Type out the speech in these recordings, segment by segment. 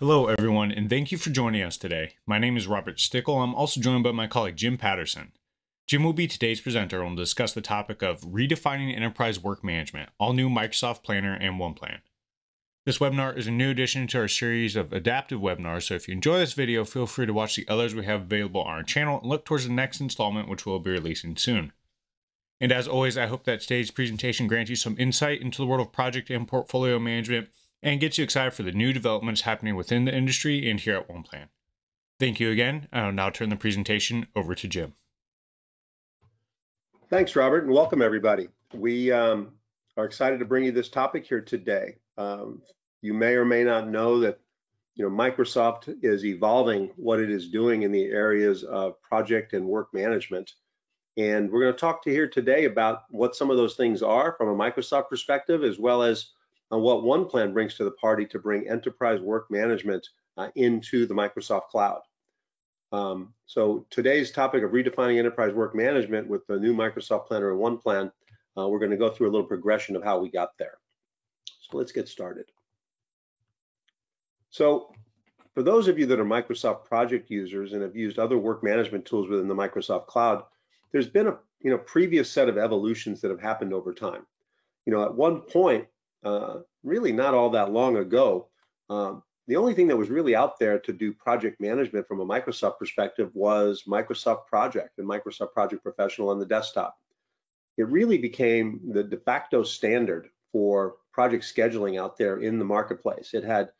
Hello everyone, and thank you for joining us today. My name is Robert Stickle. I'm also joined by my colleague Jim Patterson. Jim will be today's presenter and will discuss the topic of redefining enterprise work management, all new Microsoft Planner and OnePlan. This webinar is a new addition to our series of adaptive webinars, so if you enjoy this video, feel free to watch the others we have available on our channel and look towards the next installment, which we'll be releasing soon. And as always, I hope that today's presentation grants you some insight into the world of project and portfolio management and gets you excited for the new developments happening within the industry and here at OnePlan. Thank you again. I'll now turn the presentation over to Jim. Thanks, Robert, and welcome everybody. We are excited to bring you this topic here today. You may or may not know that Microsoft is evolving what it is doing in the areas of project and work management. And we're going to talk to you here today about what some of those things are from a Microsoft perspective, as well as on what OnePlan brings to the party to bring enterprise work management into the Microsoft cloud. So today's topic of redefining enterprise work management with the new Microsoft Planner and OnePlan, we're going to go through a little progression of how we got there. So let's get started. So for those of you that are Microsoft Project users and have used other work management tools within the Microsoft cloud, there's been a previous set of evolutions that have happened over time. At one point, really not all that long ago, the only thing that was really out there to do project management from a Microsoft perspective was Microsoft Project and Microsoft Project Professional on the desktop. It really became the de facto standard for project scheduling out there in the marketplace. It had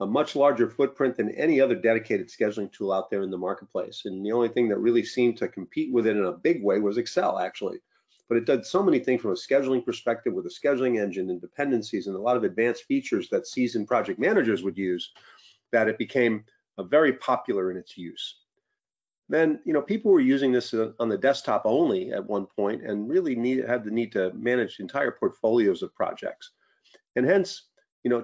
a much larger footprint than any other dedicated scheduling tool out there in the marketplace. And the only thing that really seemed to compete with it in a big way was Excel, actually. But it did so many things from a scheduling perspective with a scheduling engine and dependencies and a lot of advanced features that seasoned project managers would use that it became very popular in its use. Then, people were using this on the desktop only at one point and really had the need to manage entire portfolios of projects. And hence,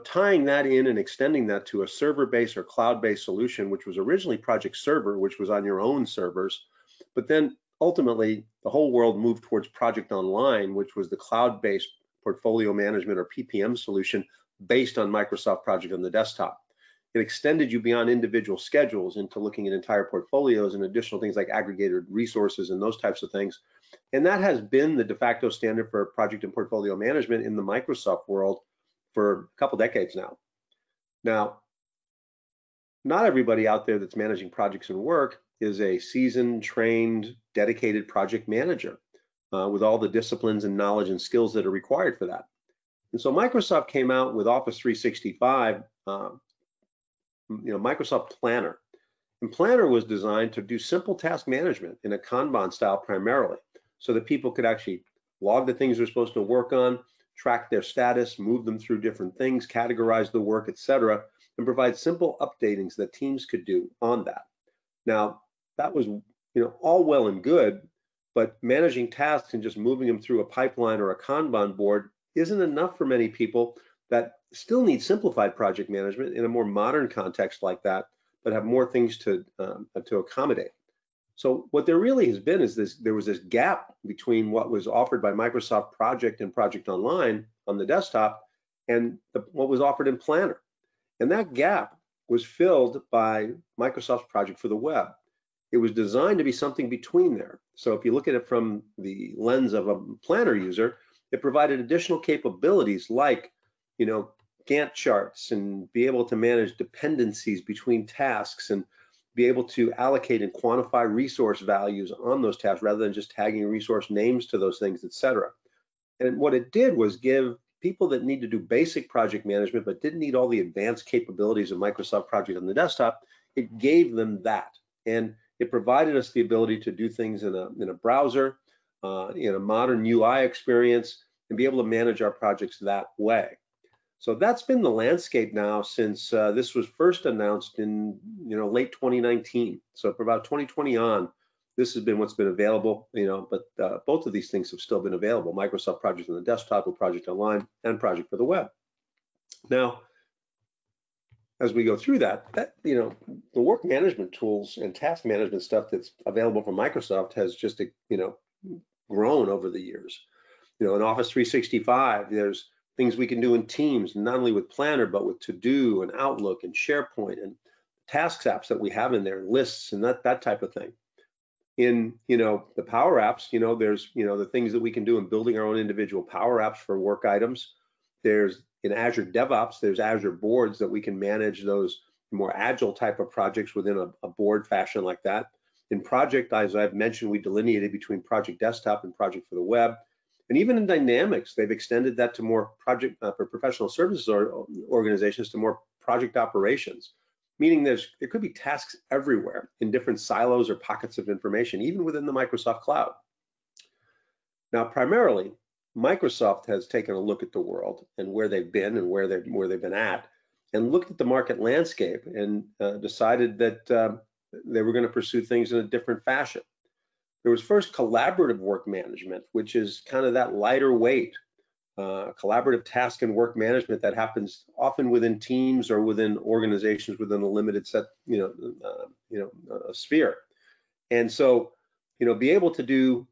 tying that in and extending that to a server-based or cloud-based solution, which was originally Project Server, which was on your own servers, but then ultimately, the whole world moved towards Project Online, which was the cloud-based portfolio management or PPM solution based on Microsoft Project on the desktop. It extended you beyond individual schedules into looking at entire portfolios and additional things like aggregated resources and those types of things. And that has been the de facto standard for project and portfolio management in the Microsoft world for a couple decades now. Now, not everybody out there that's managing projects and work is a seasoned, trained, dedicated project manager with all the disciplines and knowledge and skills that are required for that. And so Microsoft came out with Office 365, Microsoft Planner. And Planner was designed to do simple task management in a Kanban style primarily, so that people could actually log the things they're supposed to work on, track their status, move them through different things, categorize the work, etc., and provide simple updatings that teams could do on that. Now, that was all well and good, but managing tasks and just moving them through a pipeline or a Kanban board isn't enough for many people that still need simplified project management in a more modern context like that, but have more things to accommodate. So what there really has been is there was this gap between what was offered by Microsoft Project and Project Online on the desktop and what was offered in Planner. And that gap was filled by Microsoft's Project for the Web. It was designed to be something between there. So if you look at it from the lens of a Planner user, it provided additional capabilities like, Gantt charts and be able to manage dependencies between tasks and be able to allocate and quantify resource values on those tasks rather than just tagging resource names to those things, etc. And what it did was give people that need to do basic project management but didn't need all the advanced capabilities of Microsoft Project on the desktop, it gave them that. And it provided us the ability to do things in a browser, in a modern UI experience, and be able to manage our projects that way. So that's been the landscape now since this was first announced in late 2019. So for about 2020 on, this has been what's been available, but both of these things have still been available, Microsoft Project on the desktop with Project Online and Project for the Web. Now, as we go through that, the work management tools and task management stuff that's available from Microsoft has just, grown over the years. In Office 365, there's things we can do in Teams, not only with Planner, but with To-Do and Outlook and SharePoint and tasks apps that we have in there, lists and that type of thing. In, you know, the Power Apps, you know, there's, you know, the things that we can do in building our own individual Power Apps for work items. There's in Azure DevOps, there's Azure boards that we can manage those more agile type of projects within a board fashion like that. In Project, as I've mentioned, we delineated between Project Desktop and Project for the Web. And even in Dynamics, they've extended that to more project for professional services organizations to more project operations, meaning there could be tasks everywhere in different silos or pockets of information, even within the Microsoft cloud. Now, primarily, Microsoft has taken a look at the world and where they've been and where they've been at, and looked at the market landscape and decided that they were going to pursue things in a different fashion. There was first collaborative work management, which is kind of that lighter weight, collaborative task and work management that happens often within teams or within organizations within a limited set, sphere. And so, you know, be able to do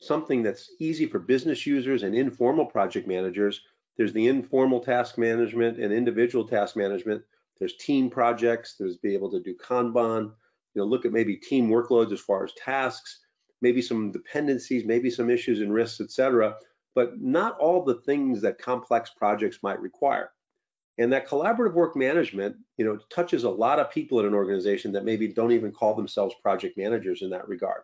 something that's easy for business users and informal project managers. There's the informal task management and individual task management. There's team projects. There's be able to do Kanban. You know, look at maybe team workloads as far as tasks, maybe some dependencies, maybe some issues and risks, etc. But not all the things that complex projects might require. And that collaborative work management, you know, touches a lot of people in an organization that maybe don't even call themselves project managers in that regard.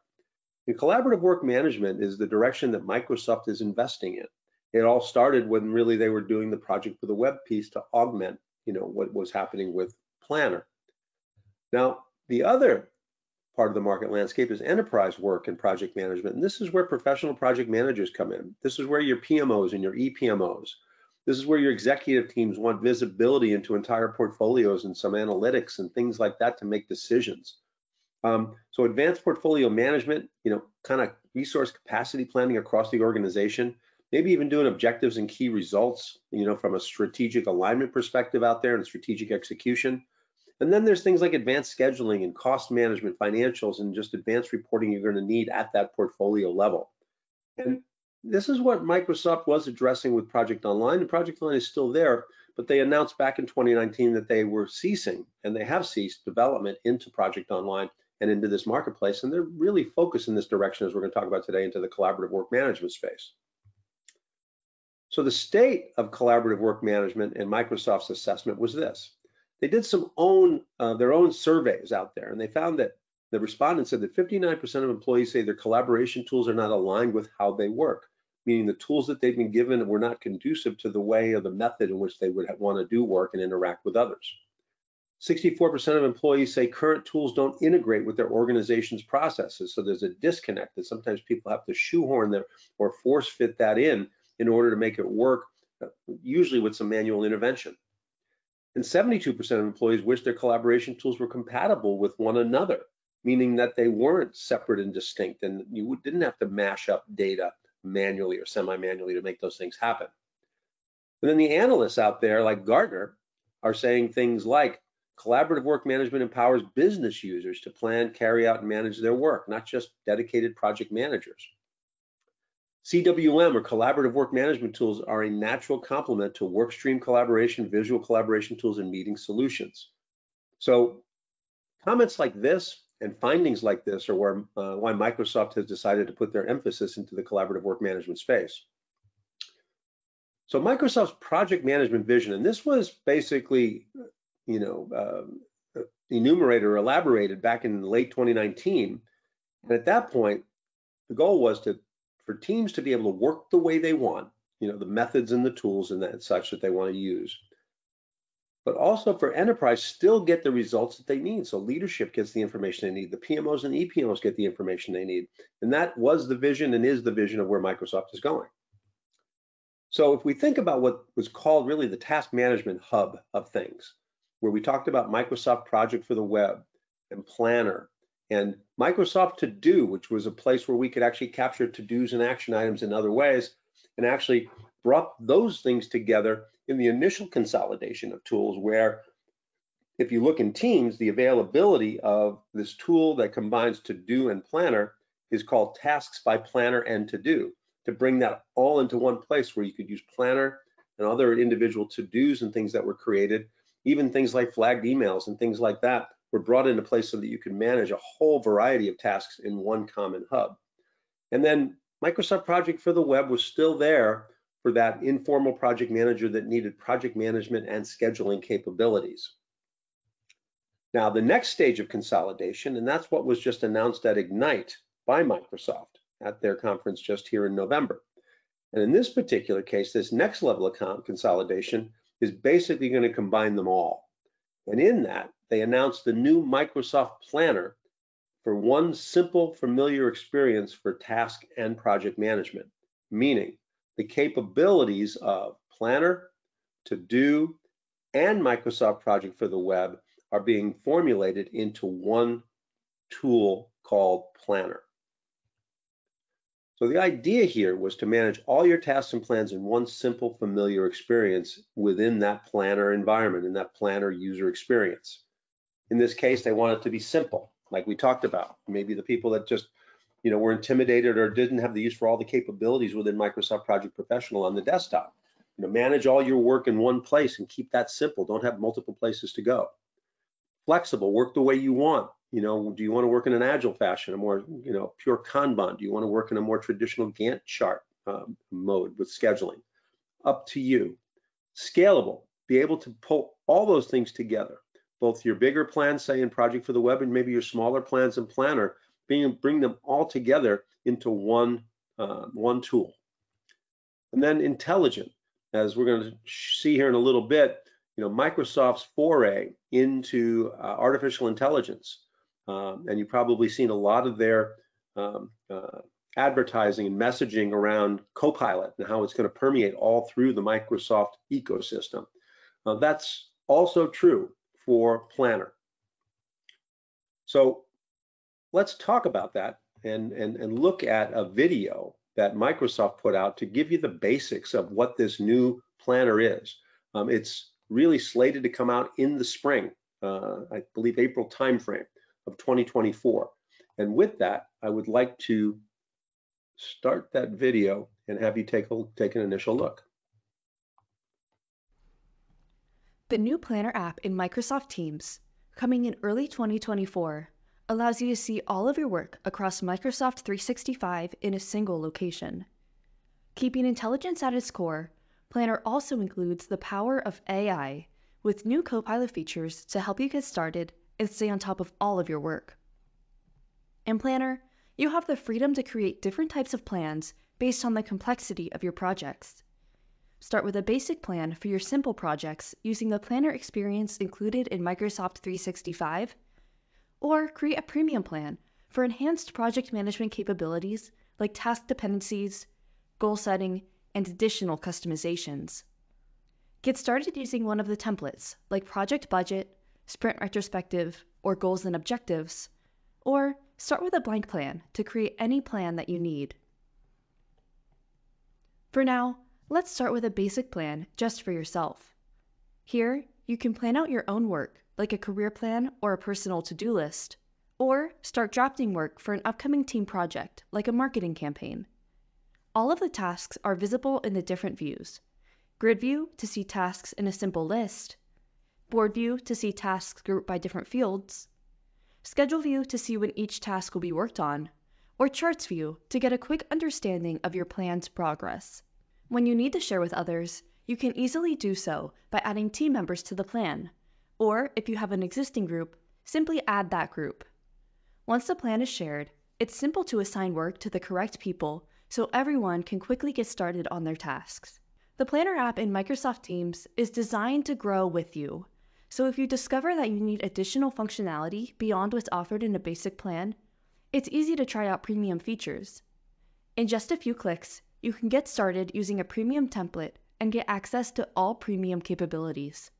And collaborative work management is the direction that Microsoft is investing in. It all started when really they were doing the Project for the Web piece to augment, you know, what was happening with Planner. Now, the other part of the market landscape is enterprise work and project management. And this is where professional project managers come in. This is where your PMOs and your EPMOs. This is where your executive teams want visibility into entire portfolios and some analytics and things like that to make decisions. So advanced portfolio management, you know, kind of resource capacity planning across the organization, maybe even doing objectives and key results, you know, from a strategic alignment perspective out there and strategic execution. And then there's things like advanced scheduling and cost management, financials, and just advanced reporting you're going to need at that portfolio level. And this is what Microsoft was addressing with Project Online. The Project Online is still there, but they announced back in 2019 that they were ceasing, and they have ceased development into Project Online and into this marketplace, and they're really focused in this direction, as we're going to talk about today, into the collaborative work management space. So the state of collaborative work management and Microsoft's assessment was this. They did some their own surveys out there, and they found that the respondents said that 59% of employees say their collaboration tools are not aligned with how they work, meaning the tools that they've been given were not conducive to the way or the method in which they would want to do work and interact with others. 64% of employees say current tools don't integrate with their organization's processes. So there's a disconnect that sometimes people have to shoehorn them or force fit that in order to make it work, usually with some manual intervention. And 72% of employees wish their collaboration tools were compatible with one another, meaning that they weren't separate and distinct, and you didn't have to mash up data manually or semi-manually to make those things happen. And then the analysts out there, like Gartner, are saying things like, collaborative work management empowers business users to plan, carry out, and manage their work, not just dedicated project managers. CWM, or collaborative work management tools, are a natural complement to workstream collaboration, visual collaboration tools, and meeting solutions. So comments like this and findings like this are where, why Microsoft has decided to put their emphasis into the collaborative work management space. So Microsoft's project management vision, and this was basically, you know, enumerated or elaborated back in late 2019. And at that point, the goal was for teams to be able to work the way they want, you know, the methods and the tools and that such that they want to use, but also for enterprise still get the results that they need. So leadership gets the information they need, the PMOs and EPMOs get the information they need. And that was the vision and is the vision of where Microsoft is going. So if we think about what was called really the task management hub of things, where we talked about Microsoft Project for the Web and Planner, and Microsoft To-Do, which was a place where we could actually capture to-dos and action items in other ways, and actually brought those things together in the initial consolidation of tools, where if you look in Teams, the availability of this tool that combines To-Do and Planner is called Tasks by Planner and To-Do, to bring that all into one place where you could use Planner and other individual to-dos and things that were created, even things like flagged emails and things like that were brought into place so that you can manage a whole variety of tasks in one common hub. And then Microsoft Project for the Web was still there for that informal project manager that needed project management and scheduling capabilities. Now, the next stage of consolidation, and that's what was just announced at Ignite by Microsoft at their conference just here in November. And in this particular case, this next level of consolidation is basically going to combine them all. And in that, they announced the new Microsoft Planner for one simple, familiar experience for task and project management, meaning the capabilities of Planner, To-Do, and Microsoft Project for the Web are being formulated into one tool called Planner. So the idea here was to manage all your tasks and plans in one simple, familiar experience within that Planner environment, in that Planner user experience. In this case, they want it to be simple, like we talked about. Maybe the people that just, were intimidated or didn't have the use for all the capabilities within Microsoft Project Professional on the desktop. Manage all your work in one place and keep that simple. Don't have multiple places to go. Flexible, work the way you want. Do you want to work in an agile fashion, a more, pure Kanban? Do you want to work in a more traditional Gantt chart mode with scheduling? Up to you. Scalable, be able to pull all those things together, both your bigger plans, say in Project for the Web, and maybe your smaller plans in Planner, bring them all together into one tool. And then intelligent, as we're going to see here in a little bit, Microsoft's foray into artificial intelligence. And you've probably seen a lot of their advertising and messaging around Copilot and how it's going to permeate all through the Microsoft ecosystem. That's also true for Planner. So let's talk about that and look at a video that Microsoft put out to give you the basics of what this new Planner is. It's really slated to come out in the spring, I believe April timeframe of 2024. And with that, I would like to start that video and have you take an initial look. The new Planner app in Microsoft Teams, coming in early 2024, allows you to see all of your work across Microsoft 365 in a single location. Keeping intelligence at its core, Planner also includes the power of AI, with new Copilot features to help you get started and stay on top of all of your work. In Planner, you have the freedom to create different types of plans based on the complexity of your projects. Start with a basic plan for your simple projects using the Planner experience included in Microsoft 365, or create a premium plan for enhanced project management capabilities like task dependencies, goal setting, and additional customizations. Get started using one of the templates, like Project Budget, Sprint Retrospective, or Goals and Objectives, or start with a blank plan to create any plan that you need. For now, let's start with a basic plan just for yourself. Here, you can plan out your own work, like a career plan or a personal to-do list, or start drafting work for an upcoming team project, like a marketing campaign. All of the tasks are visible in the different views. Grid view to see tasks in a simple list, board view to see tasks grouped by different fields, schedule view to see when each task will be worked on, or charts view to get a quick understanding of your plan's progress. When you need to share with others, you can easily do so by adding team members to the plan, or if you have an existing group, simply add that group. Once the plan is shared, it's simple to assign work to the correct people so everyone can quickly get started on their tasks. The Planner app in Microsoft Teams is designed to grow with you, so if you discover that you need additional functionality beyond what's offered in a basic plan, it's easy to try out premium features. In just a few clicks, you can get started using a premium template and get access to all premium capabilities.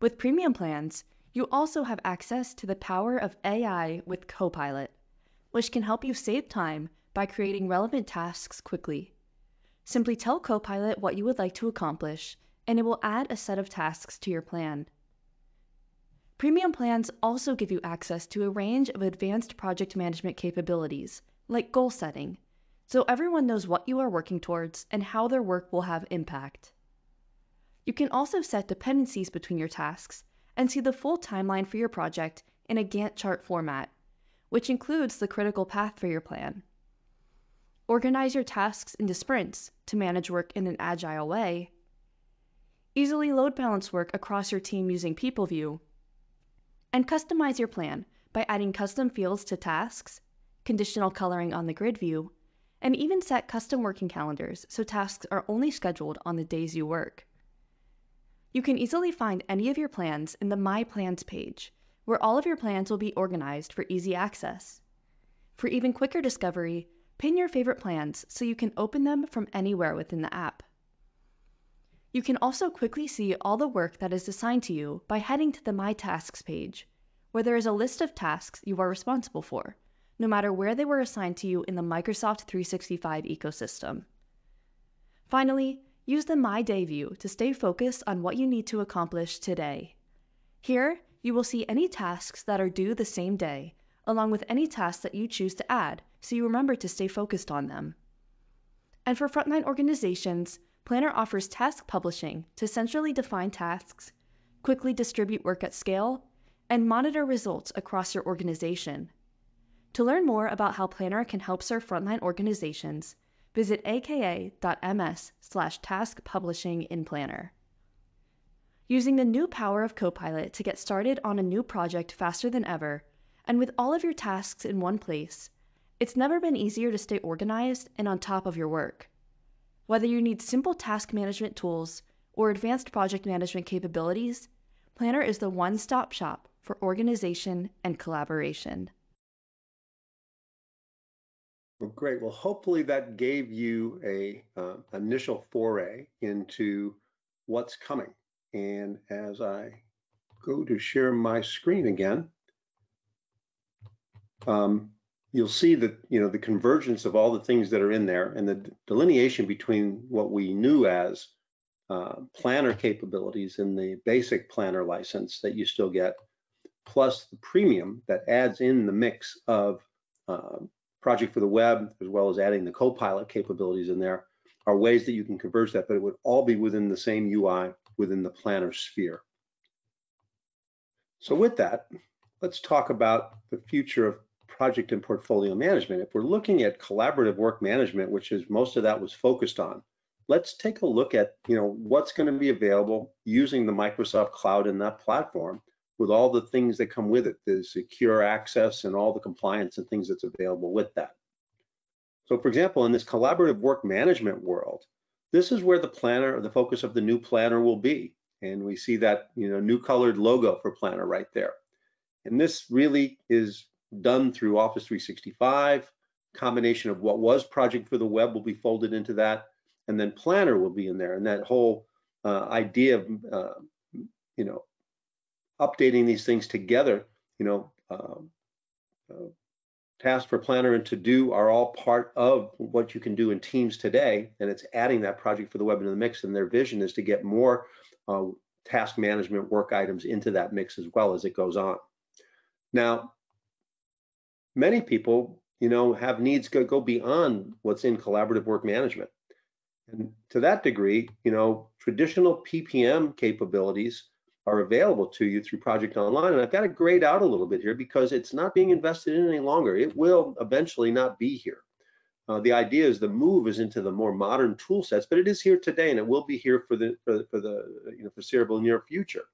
With premium plans, you also have access to the power of AI with Copilot, which can help you save time by creating relevant tasks quickly. Simply tell Copilot what you would like to accomplish, and it will add a set of tasks to your plan. Premium plans also give you access to a range of advanced project management capabilities, like goal setting, so everyone knows what you are working towards and how their work will have impact. You can also set dependencies between your tasks and see the full timeline for your project in a Gantt chart format, which includes the critical path for your plan. Organize your tasks into sprints to manage work in an agile way. Easily load balance work across your team using PeopleView. And customize your plan by adding custom fields to tasks, conditional coloring on the grid view, and even set custom working calendars so tasks are only scheduled on the days you work. You can easily find any of your plans in the My Plans page, where all of your plans will be organized for easy access. For even quicker discovery, pin your favorite plans so you can open them from anywhere within the app. You can also quickly see all the work that is assigned to you by heading to the My Tasks page, where there is a list of tasks you are responsible for, no matter where they were assigned to you in the Microsoft 365 ecosystem. Finally, use the My Day view to stay focused on what you need to accomplish today. Here, you will see any tasks that are due the same day, along with any tasks that you choose to add, so you remember to stay focused on them. And for frontline organizations, Planner offers task publishing to centrally define tasks, quickly distribute work at scale, and monitor results across your organization. To learn more about how Planner can help serve frontline organizations, visit aka.ms/taskpublishinginplanner. Using the new power of Copilot to get started on a new project faster than ever, and with all of your tasks in one place, it's never been easier to stay organized and on top of your work. Whether you need simple task management tools or advanced project management capabilities, Planner is the one-stop shop for organization and collaboration. Well, great. Well, hopefully that gave you a initial foray into what's coming. And as I go to share my screen again, you'll see that the convergence of all the things that are in there and the delineation between what we knew as planner capabilities in the basic planner license that you still get, plus the premium that adds in the mix of Project for the Web, as well as adding the Copilot capabilities in there, are ways that you can converge that, but it would all be within the same UI within the planner sphere. So with that, let's talk about the future of project and portfolio management. If we're looking at collaborative work management, which is most of that was focused on, let's take a look at what's going to be available using the Microsoft Cloud and that platform, with all the things that come with it, the secure access and all the compliance and things that's available with that. So for example, in this collaborative work management world, this is where the planner, or the focus of the new planner, will be. And we see that new colored logo for planner right there. And this really is done through Office 365, combination of what was Project for the Web will be folded into that, and then planner will be in there. And that whole idea of, updating these things together, task for planner and to do are all part of what you can do in Teams today, and it's adding that Project for the Web into the mix. And their vision is to get more task management work items into that mix as well as it goes on. Now, many people, have needs go beyond what's in collaborative work management, and to that degree, traditional PPM capabilities are available to you through Project Online. And I've got to grade out a little bit here because it's not being invested in any longer. It will eventually not be here. The idea is the move is into the more modern tool sets, but it is here today and it will be here for the foreseeable near future.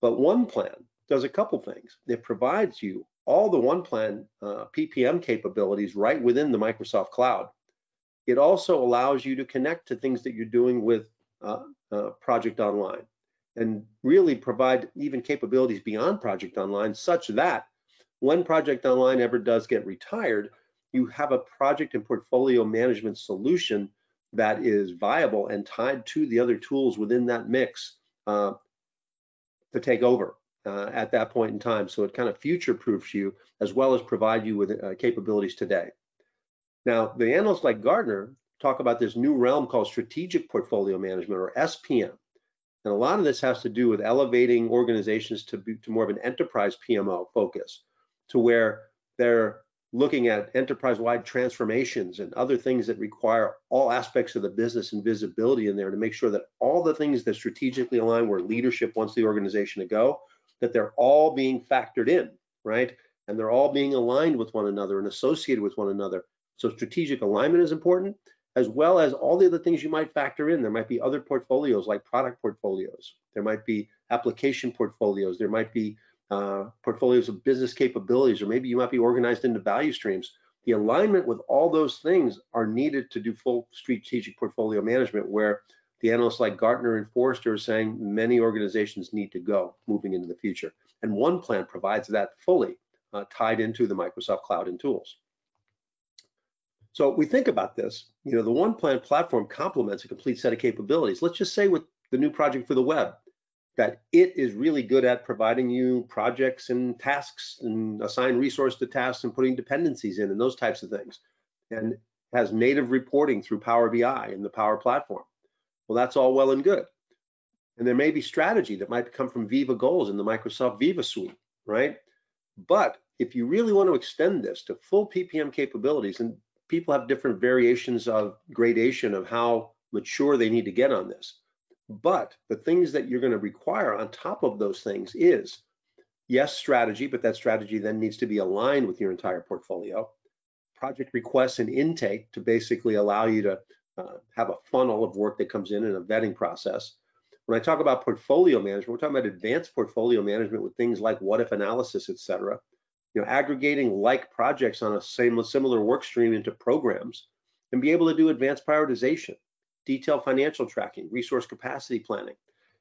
But OnePlan does a couple things. It provides you all the OnePlan PPM capabilities right within the Microsoft Cloud. It also allows you to connect to things that you're doing with Project Online, and really provide even capabilities beyond Project Online, such that when Project Online ever does get retired, you have a project and portfolio management solution that is viable and tied to the other tools within that mix to take over at that point in time. So it kind of future-proofs you as well as provide you with capabilities today. Now, the analysts like Gartner talk about this new realm called strategic portfolio management, or SPM. And a lot of this has to do with elevating organizations to more of an enterprise PMO focus, to where they're looking at enterprise-wide transformations and other things that require all aspects of the business and visibility in there to make sure that all the things that strategically align where leadership wants the organization to go, that they're all being factored in, right? And they're all being aligned with one another and associated with one another. So strategic alignment is important, as well as all the other things you might factor in. There might be other portfolios like product portfolios. There might be application portfolios. There might be portfolios of business capabilities, or maybe you might be organized into value streams. The alignment with all those things are needed to do full strategic portfolio management, where the analysts like Gartner and Forrester are saying many organizations need to go moving into the future. And OnePlan provides that fully tied into the Microsoft Cloud and tools. So we think about this, you know, the OnePlan platform complements a complete set of capabilities. Let's just say with the new Project for the Web, that it is really good at providing you projects and tasks and assign resource to tasks and putting dependencies in and those types of things, and has native reporting through Power BI and the Power Platform. Well, that's all well and good. And there may be strategy that might come from Viva Goals in the Microsoft Viva suite, right? But if you really want to extend this to full PPM capabilities, and people have different variations of gradation of how mature they need to get on this. But the things that you're going to require on top of those things is, yes, strategy, but that strategy then needs to be aligned with your entire portfolio. Project requests and intake to basically allow you to have a funnel of work that comes in and a vetting process. When I talk about portfolio management, we're talking about advanced portfolio management with things like what-if analysis, et cetera. You know, aggregating like projects on a similar work stream into programs, and be able to do advanced prioritization, detailed financial tracking, resource capacity planning,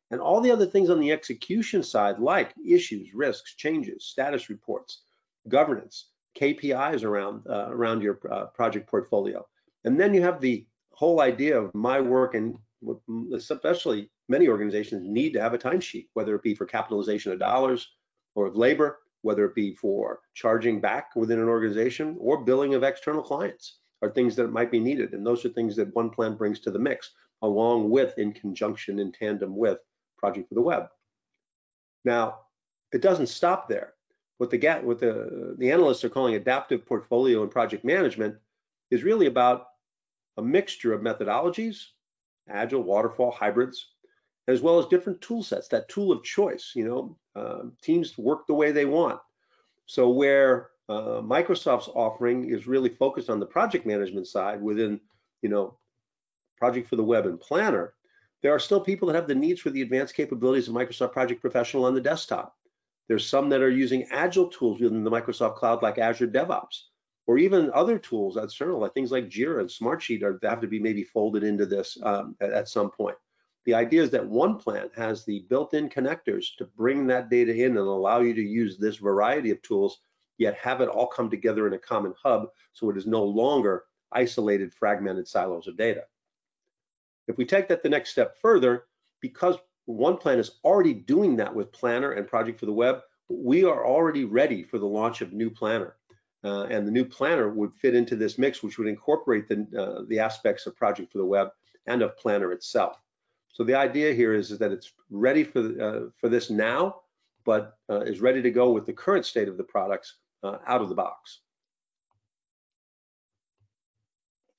and all the other things on the execution side like issues, risks, changes, status reports, governance, KPIs around your project portfolio. And then you have the whole idea of my work, and especially many organizations need to have a timesheet, whether it be for capitalization of dollars or of labor, whether it be for charging back within an organization or billing of external clients, are things that might be needed. And those are things that OnePlan brings to the mix, along with, in conjunction, in tandem with Project for the Web. Now, it doesn't stop there. What the analysts are calling adaptive portfolio and project management is really about a mixture of methodologies, agile, waterfall, hybrids, as well as different tool sets, that tool of choice. You know, teams work the way they want. So where Microsoft's offering is really focused on the project management side within, you know, Project for the Web and Planner, there are still people that have the needs for the advanced capabilities of Microsoft Project Professional on the desktop. There's some that are using agile tools within the Microsoft Cloud like Azure DevOps, or even other tools external, like things like JIRA and Smartsheet have to be maybe folded into this at some point. The idea is that OnePlan has the built-in connectors to bring that data in and allow you to use this variety of tools, yet have it all come together in a common hub, so it is no longer isolated, fragmented silos of data. If we take that the next step further, because OnePlan is already doing that with Planner and Project for the Web, we are already ready for the launch of new Planner. And the new Planner would fit into this mix, which would incorporate the aspects of Project for the Web and of Planner itself. So the idea here is that it's ready for this now, but is ready to go with the current state of the products out of the box.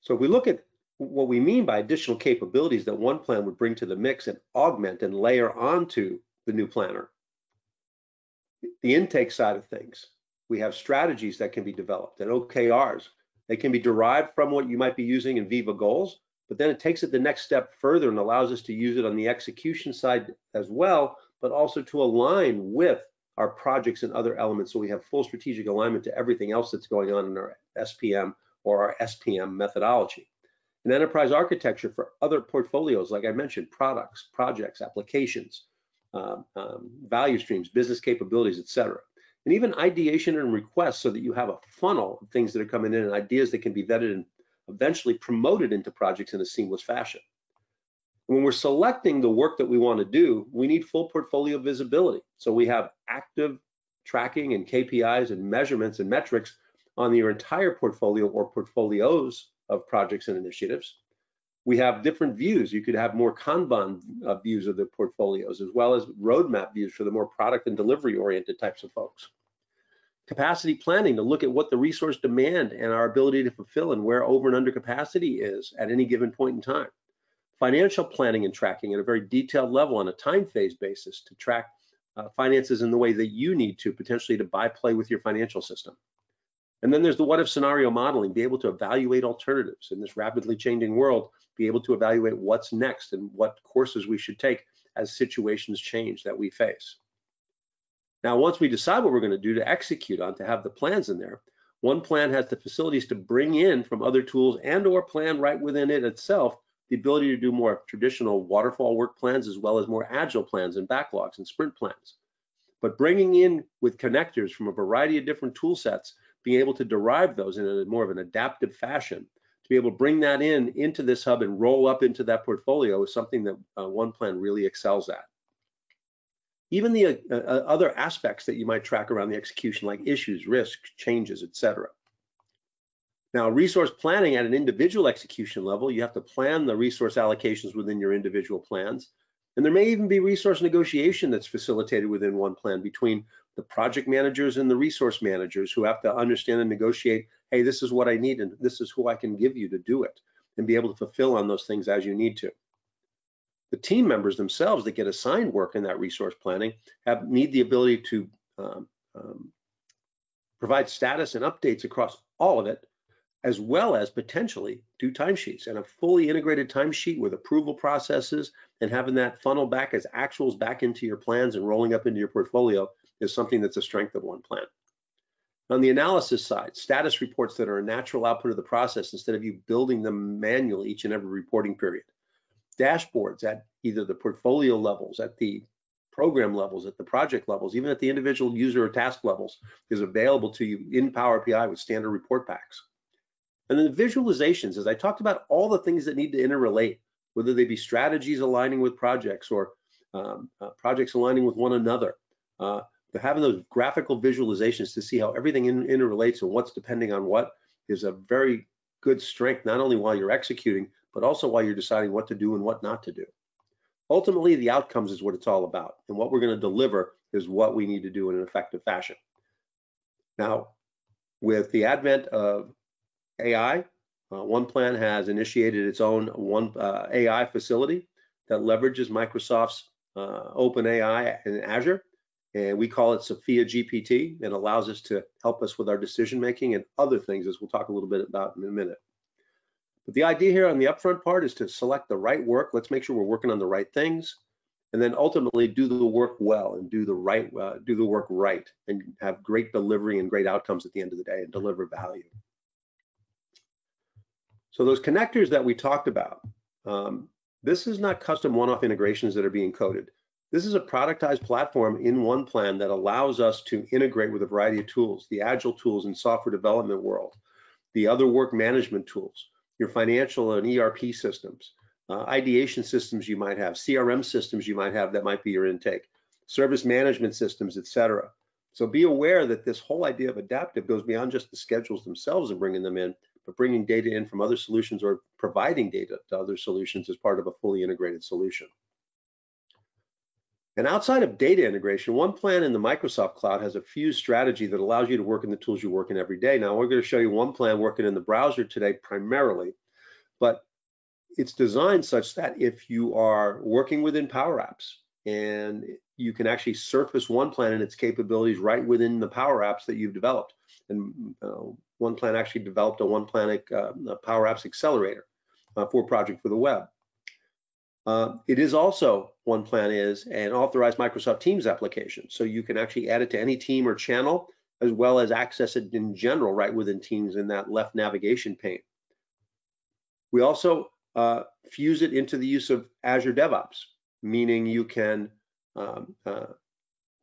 So if we look at what we mean by additional capabilities that OnePlan would bring to the mix and augment and layer onto the new Planner, the intake side of things, we have strategies that can be developed and OKRs. They can be derived from what you might be using in Viva Goals, but then it takes it the next step further and allows us to use it on the execution side as well, but also to align with our projects and other elements, so we have full strategic alignment to everything else that's going on in our SPM or our SPM methodology. An enterprise architecture for other portfolios, like I mentioned, products, projects, applications, value streams, business capabilities, et cetera. And even ideation and requests, so that you have a funnel of things that are coming in and ideas that can be vetted and eventually promoted into projects in a seamless fashion. When we're selecting the work that we want to do, we need full portfolio visibility. So we have active tracking and KPIs and measurements and metrics on your entire portfolio or portfolios of projects and initiatives. We have different views. You could have more Kanban views of the portfolios, as well as roadmap views for the more product and delivery oriented types of folks. capacity planning to look at what the resource demand and our ability to fulfill and where over and under capacity is at any given point in time. Financial planning and tracking at a very detailed level on a time phase basis to track finances in the way that you need to potentially to play with your financial system. And then there's the what if scenario modeling, be able to evaluate alternatives in this rapidly changing world, be able to evaluate what's next and what courses we should take as situations change that we face. Now, once we decide what we're going to do to execute on, to have the plans in there, OnePlan has the facilities to bring in from other tools and or plan right within it itself the ability to do more traditional waterfall work plans as well as more agile plans and backlogs and sprint plans. But bringing in with connectors from a variety of different tool sets, being able to derive those in a more of an adaptive fashion, to be able to bring that in into this hub and roll up into that portfolio is something that OnePlan really excels at. Even the other aspects that you might track around the execution, like issues, risk, changes, etc. Now, resource planning at an individual execution level, you have to plan the resource allocations within your individual plans. And there may even be resource negotiation that's facilitated within OnePlan between the project managers and the resource managers who have to understand and negotiate, hey, this is what I need and this is who I can give you to do it, and be able to fulfill on those things as you need to. The team members themselves that get assigned work in that resource planning need the ability to provide status and updates across all of it, as well as potentially do timesheets and a fully integrated timesheet with approval processes, and having that funnel back as actuals back into your plans and rolling up into your portfolio is something that's a strength of OnePlan. On the analysis side, status reports that are a natural output of the process instead of you building them manually each and every reporting period. Dashboards at either the portfolio levels, at the program levels, at the project levels, even at the individual user or task levels is available to you in Power BI with standard report packs. And then the visualizations, as I talked about all the things that need to interrelate, whether they be strategies aligning with projects or projects aligning with one another, but having those graphical visualizations to see how everything interrelates and what's depending on what is a very good strength, not only while you're executing, but also while you're deciding what to do and what not to do. Ultimately, the outcomes is what it's all about, and what we're going to deliver is what we need to do in an effective fashion. Now, with the advent of AI, OnePlan has initiated its own AI facility that leverages Microsoft's OpenAI and Azure, and we call it Sophia GPT, and allows us to help us with our decision making and other things, as we'll talk a little bit about in a minute. But the idea here on the upfront part is to select the right work. Let's make sure we're working on the right things, and then ultimately do the work well and do the work right, and have great delivery and great outcomes at the end of the day, and deliver value. So those connectors that we talked about, this is not custom one-off integrations that are being coded. This is a productized platform in OnePlan that allows us to integrate with a variety of tools, the agile tools in software development world, the other work management tools, your financial and ERP systems, ideation systems you might have, CRM systems you might have that might be your intake, service management systems, et cetera. So be aware that this whole idea of adaptive goes beyond just the schedules themselves and bringing them in, but bringing data in from other solutions or providing data to other solutions as part of a fully integrated solution. And outside of data integration, OnePlan in the Microsoft Cloud has a fused strategy that allows you to work in the tools you work in every day. Now, we're going to show you OnePlan working in the browser today primarily, but it's designed such that if you are working within Power Apps, and you can actually surface OnePlan and its capabilities right within the Power Apps that you've developed. And OnePlan actually developed a OnePlan Power Apps Accelerator for Project for the Web. It is also, OnePlan is an authorized Microsoft Teams application, so you can actually add it to any team or channel, as well as access it in general right within Teams in that left navigation pane. We also fuse it into the use of Azure DevOps, meaning you can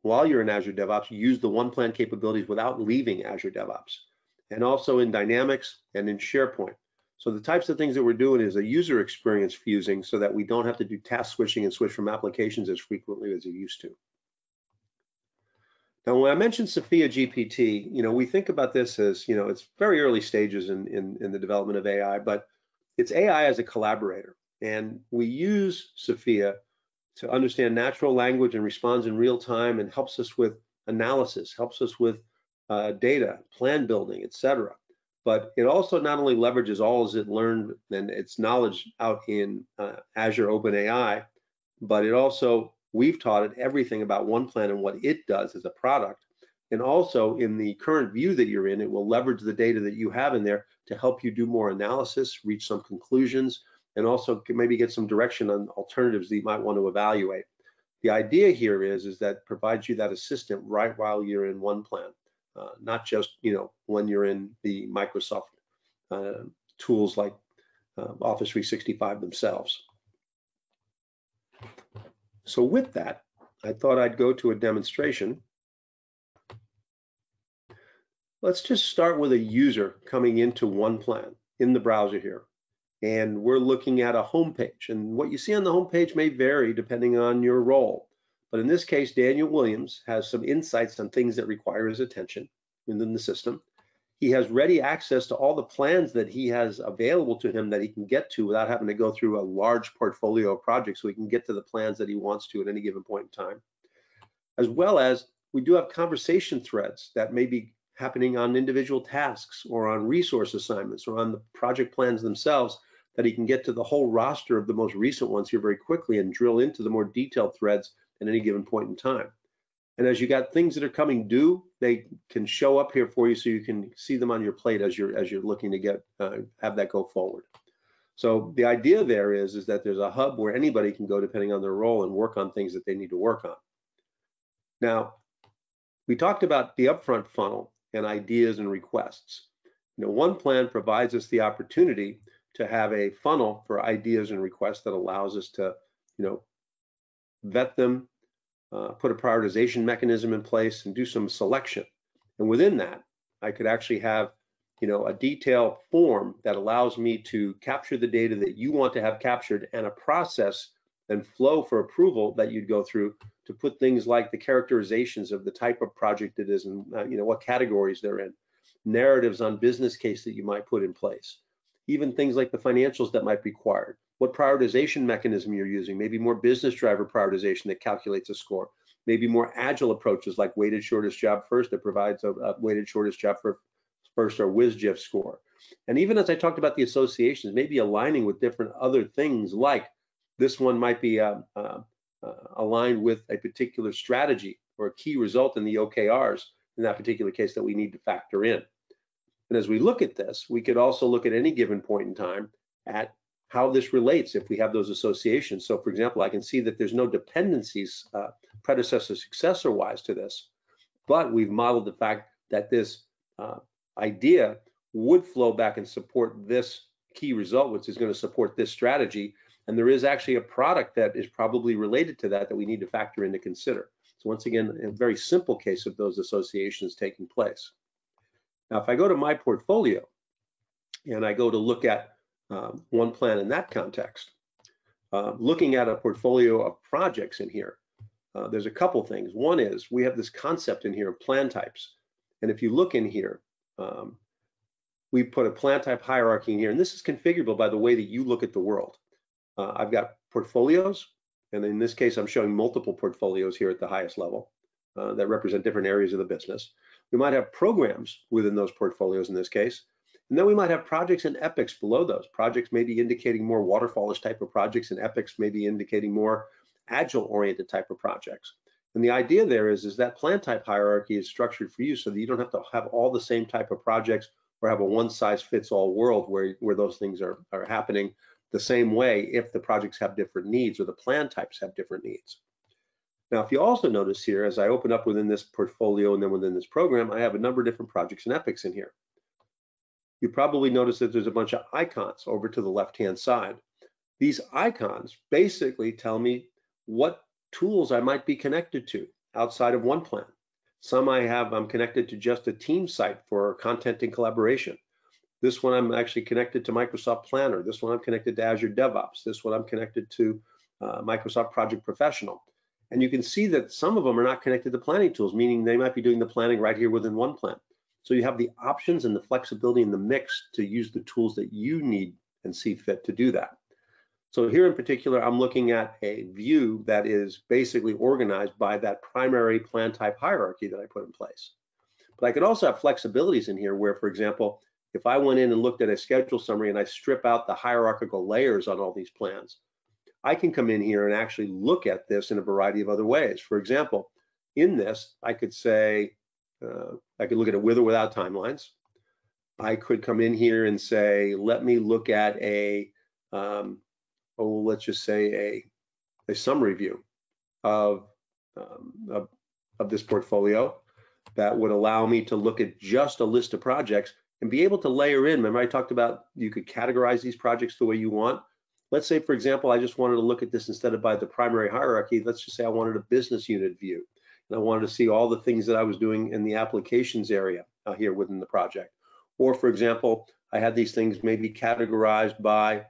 while you're in Azure DevOps, use the OnePlan capabilities without leaving Azure DevOps, and also in Dynamics and in SharePoint. So the types of things that we're doing is a user experience fusing so that we don't have to do task switching and switch from applications as frequently as you used to. Now, when I mentioned Sophia GPT, you know, we think about this as, you know, it's very early stages in the development of AI, but it's AI as a collaborator. And we use Sophia to understand natural language and responds in real time and helps us with analysis, helps us with data, plan building, etc. But it also not only leverages all as it learned and its knowledge out in Azure OpenAI, but it also, we've taught it everything about OnePlan and what it does as a product. And also in the current view that you're in, it will leverage the data that you have in there to help you do more analysis, reach some conclusions, and also maybe get some direction on alternatives that you might want to evaluate. The idea here is that provides you that assistant right while you're in OnePlan, not just when you're in the Microsoft tools like Office 365 themselves. So with that, I thought I'd go to a demonstration. Let's just start with a user coming into OnePlan in the browser here. And we're looking at a home page. And what you see on the home page may vary depending on your role. But in this case, Daniel Williams has some insights on things that require his attention within the system. He has ready access to all the plans that he has available to him that he can get to without having to go through a large portfolio of projects, so he can get to the plans that he wants to at any given point in time. As well as we do have conversation threads that may be happening on individual tasks or on resource assignments or on the project plans themselves, that he can get to the whole roster of the most recent ones here very quickly and drill into the more detailed threads at any given point in time. And as you got things that are coming due, they can show up here for you so you can see them on your plate as you're looking to get have that go forward. So the idea there is that there's a hub where anybody can go depending on their role and work on things that they need to work on. Now, we talked about the upfront funnel and ideas and requests. OnePlan provides us the opportunity to have a funnel for ideas and requests that allows us to, vet them, put a prioritization mechanism in place and do some selection. And within that, I could actually have, a detailed form that allows me to capture the data that you want to have captured and a process and flow for approval that you'd go through to put things like the characterizations of the type of project it is and what categories they're in, narratives on business case that you might put in place, even things like the financials that might be required, what prioritization mechanism you're using, maybe more business driver prioritization that calculates a score, maybe more agile approaches like weighted shortest job first that provides a weighted shortest job for first or WSJF score. And even as I talked about the associations, maybe aligning with different other things like this one might be aligned with a particular strategy or a key result in the OKRs in that particular case that we need to factor in. And as we look at this, we could also look at any given point in time at how this relates if we have those associations. So for example, I can see that there's no dependencies predecessor successor wise to this, but we've modeled the fact that this idea would flow back and support this key result, which is going to support this strategy. And there is actually a product that is probably related to that that we need to factor in to consider. So once again, a very simple case of those associations taking place. Now, if I go to my portfolio and I go to look at OnePlan in that context, looking at a portfolio of projects in here, there's a couple things. One is we have this concept in here of plan types. And if you look in here, we put a plan type hierarchy in here. And this is configurable by the way that you look at the world. I've got portfolios, and in this case, I'm showing multiple portfolios here at the highest level that represent different areas of the business. We might have programs within those portfolios in this case, and then we might have projects and epics below those. Projects may be indicating more waterfallish type of projects, and epics may be indicating more agile-oriented type of projects. And the idea there is that plan type hierarchy is structured for you so that you don't have to have all the same type of projects or have a one-size-fits-all world where those things are happening the same way if the projects have different needs or the plan types have different needs. Now, if you also notice here, as I open up within this portfolio and then within this program, I have a number of different projects and epics in here. You probably notice that there's a bunch of icons over to the left-hand side. These icons basically tell me what tools I might be connected to outside of OnePlan. Some I'm connected to just a team site for content and collaboration. This one I'm actually connected to Microsoft Planner. This one I'm connected to Azure DevOps. This one I'm connected to Microsoft Project Professional. And you can see that some of them are not connected to planning tools, meaning they might be doing the planning right here within OnePlan. So you have the options and the flexibility in the mix to use the tools that you need and see fit to do that. So here in particular, I'm looking at a view that is basically organized by that primary plan type hierarchy that I put in place. But I could also have flexibilities in here where, for example, if I went in and looked at a schedule summary and I strip out the hierarchical layers on all these plans, I can come in here and actually look at this in a variety of other ways. For example, in this, I could say, I could look at it with or without timelines. I could come in here and say, let me look at a, let's just say a summary view of this portfolio that would allow me to look at just a list of projects and be able to layer in. Remember, I talked about you could categorize these projects the way you want. Let's say, for example, I just wanted to look at this instead of by the primary hierarchy. Let's just say I wanted a business unit view, and I wanted to see all the things that I was doing in the applications area here within the project. Or, for example, I had these things maybe categorized by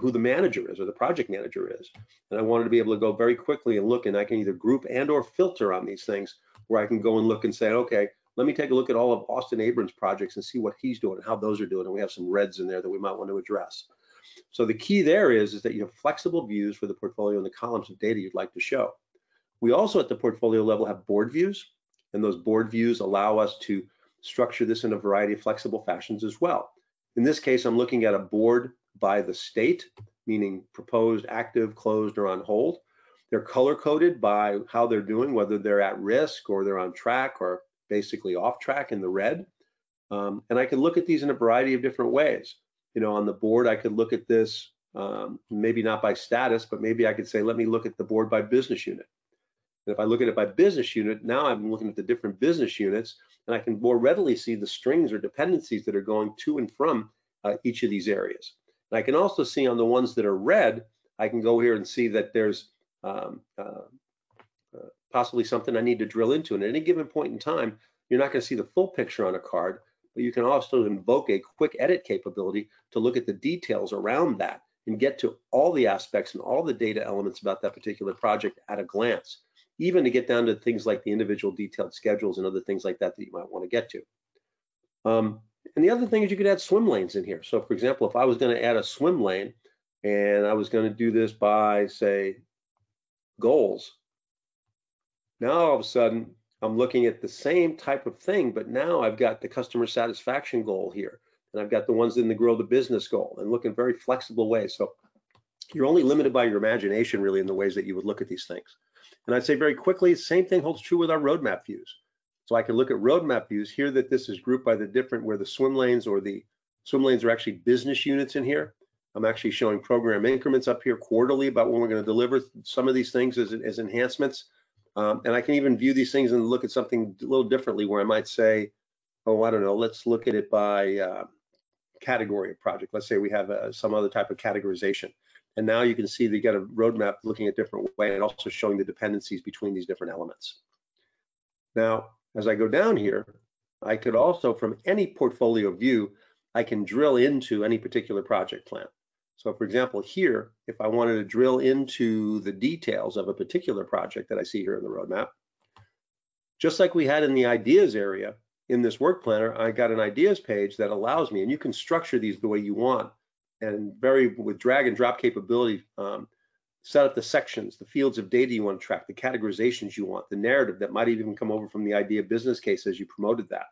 who the manager is or the project manager is, and I wanted to be able to go very quickly and look, and I can either group and or filter on these things, where I can go and look and say, okay, let me take a look at all of Austin Abrams' projects and see what he's doing and how those are doing. And we have some reds in there that we might want to address. So the key there is that you have flexible views for the portfolio and the columns of data you'd like to show. We also at the portfolio level have board views, and those board views allow us to structure this in a variety of flexible fashions as well. In this case, I'm looking at a board by the state, meaning proposed, active, closed, or on hold. They're color-coded by how they're doing, whether they're at risk or they're on track or basically off track in the red. And I can look at these in a variety of different ways. You know, on the board, I could look at this, maybe not by status, but maybe I could say, let me look at the board by business unit. And if I look at it by business unit, now I'm looking at the different business units, and I can more readily see the strings or dependencies that are going to and from each of these areas. And I can also see on the ones that are red, I can go here and see that there's possibly something I need to drill into. And at any given point in time, you're not going to see the full picture on a card, but you can also invoke a quick edit capability to look at the details around that and get to all the aspects and all the data elements about that particular project at a glance, even to get down to things like the individual detailed schedules and other things like that that you might want to get to. And the other thing is you could add swim lanes in here. So for example, if I was going to add a swim lane and I was going to do this by, say, goals, now all of a sudden I'm looking at the same type of thing, but now I've got the customer satisfaction goal here, and I've got the ones in the grow the business goal, and look in very flexible ways. So you're only limited by your imagination really in the ways that you would look at these things. And I'd say very quickly, same thing holds true with our roadmap views. So I can look at roadmap views here that this is grouped by the different, where the swim lanes are actually business units in here. I'm actually showing program increments up here quarterly about when we're going to deliver some of these things as enhancements. And I can even view these things and look at something a little differently, where I might say, oh, I don't know, let's look at it by category of project. Let's say we have some other type of categorization. And now you can see they got a roadmap looking at different ways and also showing the dependencies between these different elements. Now, as I go down here, I could also, from any portfolio view, I can drill into any particular project plan. So for example, here, if I wanted to drill into the details of a particular project that I see here in the roadmap, just like we had in the ideas area in this work planner, I got an ideas page that allows me, and you can structure these the way you want, and with drag and drop capability, set up the sections, the fields of data you want to track, the categorizations you want, the narrative that might even come over from the idea business case as you promoted that,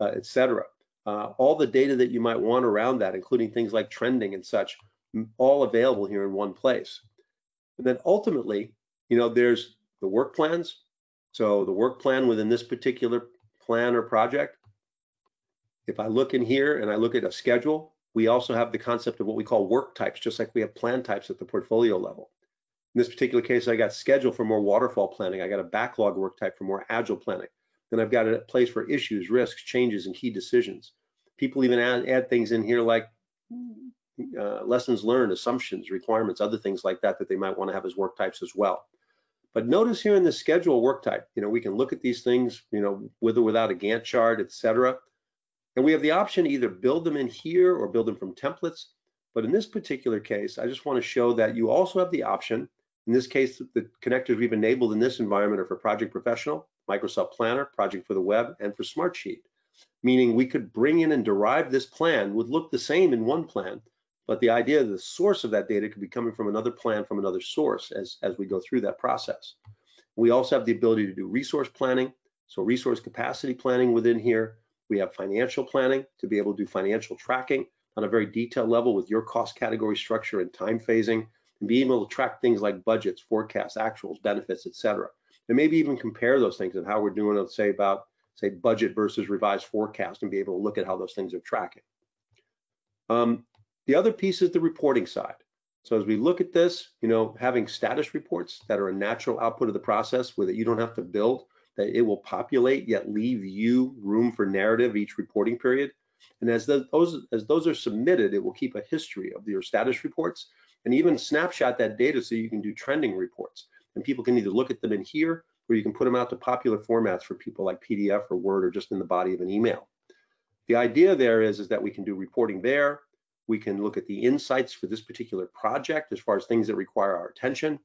et cetera. All the data that you might want around that, including things like trending and such, all available here in one place. And then ultimately, you know, there's the work plans. So the work plan within this particular plan or project, if I look in here and I look at a schedule, we also have the concept of what we call work types, just like we have plan types at the portfolio level. In this particular case, I got schedule for more waterfall planning. I got a backlog work type for more agile planning. Then I've got a place for issues, risks, changes, and key decisions. People even add things in here like lessons learned, assumptions, requirements, other things like that that they might want to have as work types as well. But notice here in the schedule work type, you know, we can look at these things, you know, with or without a Gantt chart, et cetera. And we have the option to either build them in here or build them from templates. But in this particular case, I just want to show that you also have the option. In this case, the connectors we've enabled in this environment are for Project Professional, Microsoft Planner, Project for the Web, and for Smartsheet. Meaning we could bring in and derive this plan, would look the same in one plan, but the idea that the source of that data could be coming from another plan from another source as we go through that process. We also have the ability to do resource planning, so resource capacity planning within here. We have financial planning to be able to do financial tracking on a very detailed level with your cost category structure and time phasing, and being able to track things like budgets, forecasts, actuals, benefits, et cetera. And maybe even compare those things of how we're doing, let's say, about, say, budget versus revised forecast, and be able to look at how those things are tracking. The other piece is the reporting side. So as we look at this, you know, having status reports that are a natural output of the process where that you don't have to build, that it will populate yet leave you room for narrative each reporting period. And as those are submitted, it will keep a history of your status reports and even snapshot that data so you can do trending reports. And people can either look at them in here or you can put them out to popular formats for people like PDF or Word or just in the body of an email. The idea there is that we can do reporting there. We can look at the insights for this particular project as far as things that require our attention.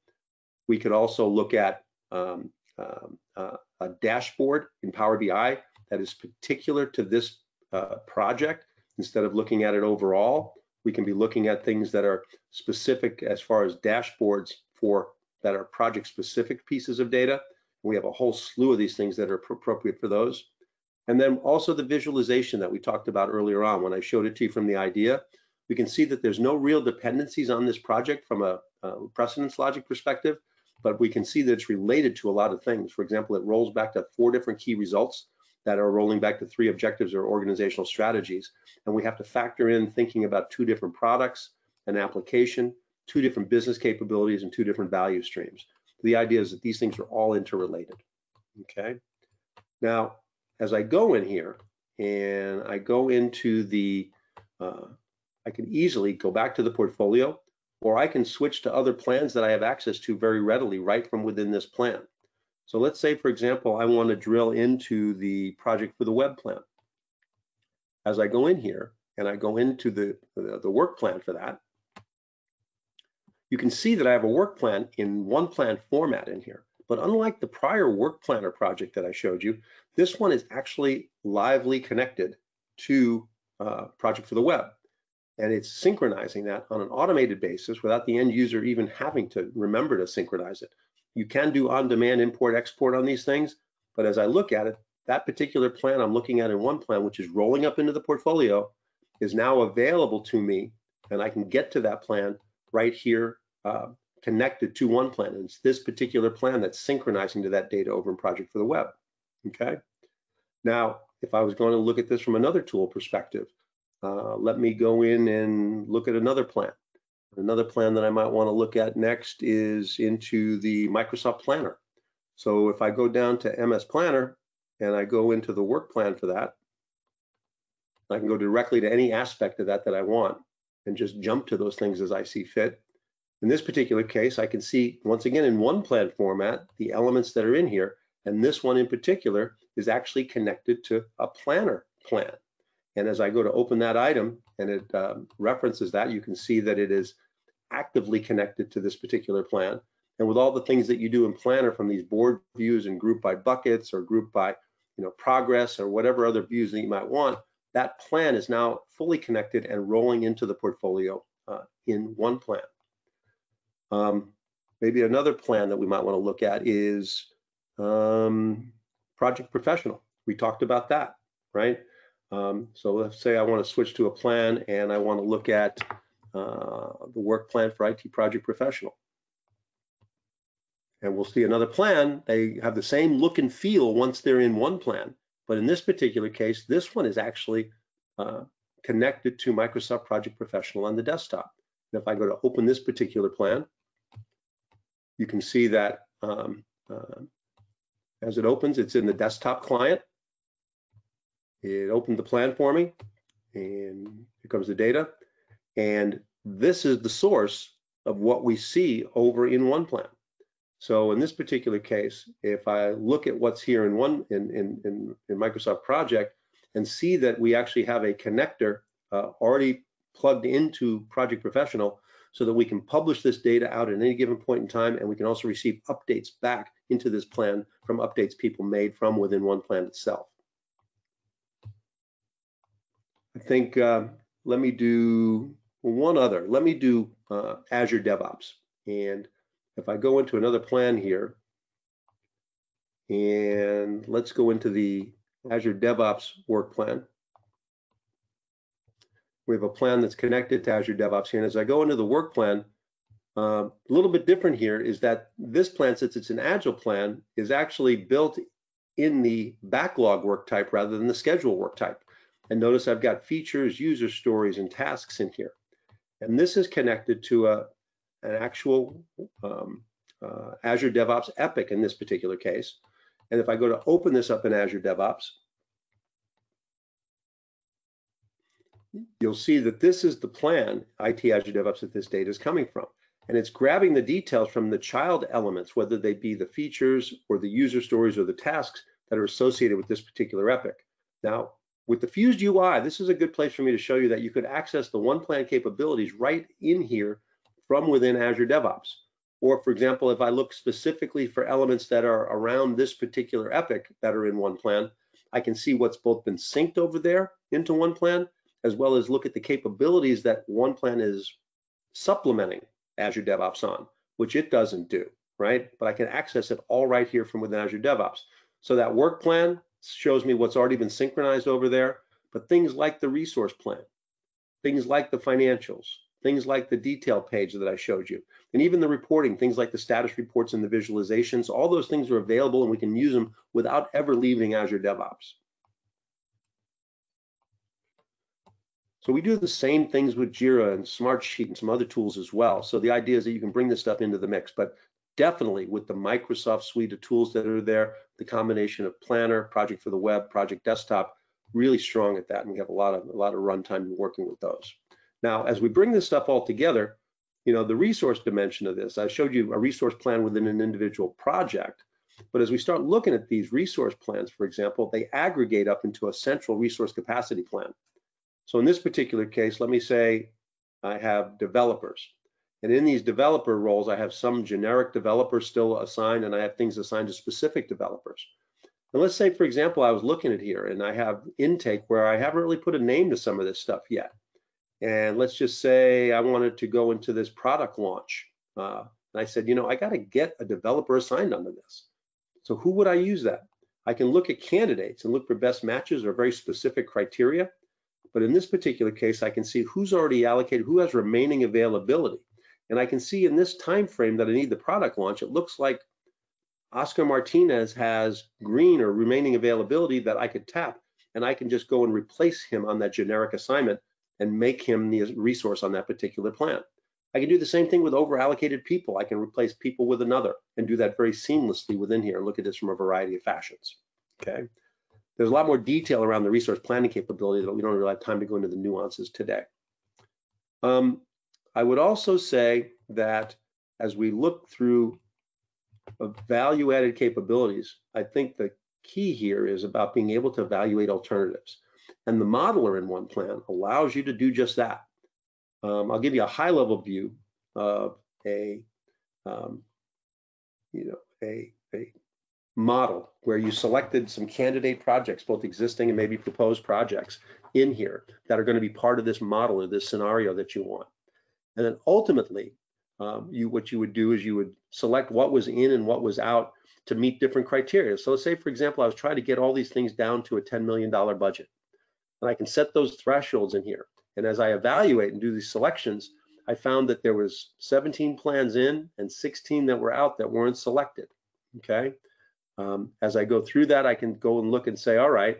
We could also look at a dashboard in Power BI that is particular to this project. Instead of looking at it overall, we can be looking at things that are specific as far as dashboards for that are project-specific pieces of data. We have a whole slew of these things that are appropriate for those. And then also the visualization that we talked about earlier on when I showed it to you from the idea. We can see that there's no real dependencies on this project from a precedence logic perspective, but we can see that it's related to a lot of things. For example, it rolls back to 4 different key results that are rolling back to 3 objectives or organizational strategies. And we have to factor in thinking about 2 different products, an application, 2 different business capabilities, and 2 different value streams. The idea is that these things are all interrelated, okay? Now, as I go in here and I go into the, I can easily go back to the portfolio, or I can switch to other plans that I have access to very readily right from within this plan. So let's say, for example, I want to drill into the Project for the Web plan. As I go in here and I go into the work plan for that, you can see that I have a work plan in OnePlan format in here. But unlike the prior work planner project that I showed you, this one is actually lively connected to Project for the Web. And it's synchronizing that on an automated basis without the end user even having to remember to synchronize it. You can do on-demand import-export on these things, but as I look at it, that particular plan I'm looking at in OnePlan, which is rolling up into the portfolio, is now available to me, and I can get to that plan right here connected to OnePlan. And it's this particular plan that's synchronizing to that data over in Project for the Web, okay? Now, if I was going to look at this from another tool perspective, let me go in and look at another plan. Another plan that I might want to look at next is into the Microsoft Planner. So if I go down to MS Planner and I go into the work plan for that, I can go directly to any aspect of that that I want and just jump to those things as I see fit. In this particular case, I can see, once again, in OnePlan format, the elements that are in here, and this one in particular is actually connected to a planner plan. And as I go to open that item and it references that, you can see that it is actively connected to this particular plan. And with all the things that you do in Planner, from these board views and group by buckets or group by, you know, progress or whatever other views that you might want, that plan is now fully connected and rolling into the portfolio in OnePlan. Maybe another plan that we might want to look at is Project Professional. We talked about that, right? So let's say I want to switch to a plan and I want to look at the work plan for IT Project Professional. And we'll see another plan. They have the same look and feel once they're in OnePlan. But in this particular case, this one is actually connected to Microsoft Project Professional on the desktop. And if I go to open this particular plan, you can see that as it opens, it's in the desktop client. It opened the plan for me, and here comes the data. And this is the source of what we see over in OnePlan. So in this particular case, if I look at what's here in Microsoft Project and see that we actually have a connector already plugged into Project Professional so that we can publish this data out at any given point in time, and we can also receive updates back into this plan from updates people made from within OnePlan itself. I think let me do one other. Let me do Azure DevOps. And if I go into another plan here, And let's go into the Azure DevOps work plan. We have a plan that's connected to Azure DevOps here. And as I go into the work plan, a little bit different here is that this plan, since it's an Agile plan, is actually built in the backlog work type rather than the schedule work type. And notice I've got features, user stories, and tasks in here. And this is connected to an actual Azure DevOps epic in this particular case. And if I go to open this up in Azure DevOps, you'll see that this is the plan, IT Azure DevOps, that this data is coming from. And it's grabbing the details from the child elements, whether they be the features or the user stories or the tasks that are associated with this particular epic. Now, with the fused UI, this is a good place for me to show you that you could access the OnePlan capabilities right in here from within Azure DevOps. Or, for example, if I look specifically for elements that are around this particular epic that are in OnePlan, I can see what's both been synced over there into OnePlan, as well as look at the capabilities that OnePlan is supplementing Azure DevOps on, which it doesn't do, right? But I can access it all right here from within Azure DevOps. So that work plan shows me what's already been synchronized over there, but things like the resource plan, things like the financials, things like the detail page that I showed you, and even the reporting, things like the status reports and the visualizations, all those things are available and we can use them without ever leaving Azure DevOps. So we do the same things with JIRA and Smartsheet and some other tools as well. So the idea is that you can bring this stuff into the mix, but definitely with the Microsoft suite of tools that are there, the combination of Planner, Project for the Web, Project Desktop, really strong at that. And we have a lot of runtime working with those. Now, as we bring this stuff all together, you know, the resource dimension of this, I showed you a resource plan within an individual project, but as we start looking at these resource plans, for example, they aggregate up into a central resource capacity plan. So in this particular case, let me say I have developers. And in these developer roles, I have some generic developers still assigned, and I have things assigned to specific developers. And let's say, for example, I was looking at here and I have intake where I haven't really put a name to some of this stuff yet. And let's just say I wanted to go into this product launch. And I said, you know, I got to get a developer assigned onto this. So who would I use that? I can look at candidates and look for best matches or very specific criteria. But in this particular case, I can see who's already allocated, who has remaining availability. And I can see in this time frame that I need the product launch, it looks like Oscar Martinez has green or remaining availability that I could tap, and I can just go and replace him on that generic assignment and make him the resource on that particular plan. I can do the same thing with over-allocated people. I can replace people with another and do that very seamlessly within here. Look at this from a variety of fashions, okay? There's a lot more detail around the resource planning capability that we don't really have time to go into the nuances today. I would also say that as we look through value-added capabilities, I think the key here is about being able to evaluate alternatives. And the modeler in OnePlan allows you to do just that. I'll give you a high-level view of a model where you selected some candidate projects, both existing and maybe proposed projects in here that are going to be part of this model or this scenario that you want. And then ultimately, what you would do is you would select what was in and what was out to meet different criteria. So let's say, for example, I was trying to get all these things down to a $10 million budget. And I can set those thresholds in here. And as I evaluate and do these selections, I found that there was 17 plans in and 16 that were out that weren't selected, okay? As I go through that, I can go and look and say, all right,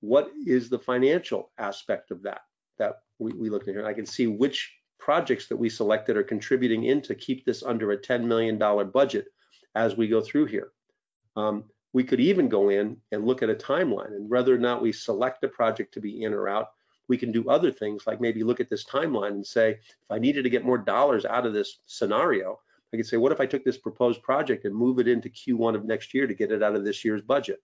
what is the financial aspect of that we looked at here? And I can see which projects that we selected are contributing in to keep this under a $10 million budget as we go through here. We could even go in and look at a timeline, and whether or not we select a project to be in or out, we can do other things like maybe look at this timeline and say, if I needed to get more dollars out of this scenario, I could say, what if I took this proposed project and move it into Q1 of next year to get it out of this year's budget?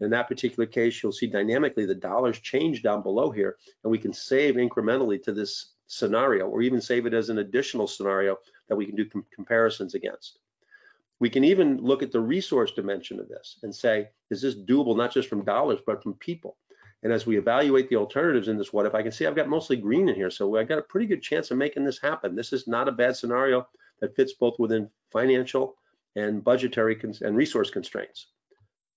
In that particular case, you'll see dynamically the dollars change down below here, and we can save incrementally to this scenario, or even save it as an additional scenario that we can do comparisons against. We can even look at the resource dimension of this and say, is this doable not just from dollars, but from people? And as we evaluate the alternatives in this what if, I can see I've got mostly green in here, so I've got a pretty good chance of making this happen. This is not a bad scenario that fits both within financial and budgetary and resource constraints.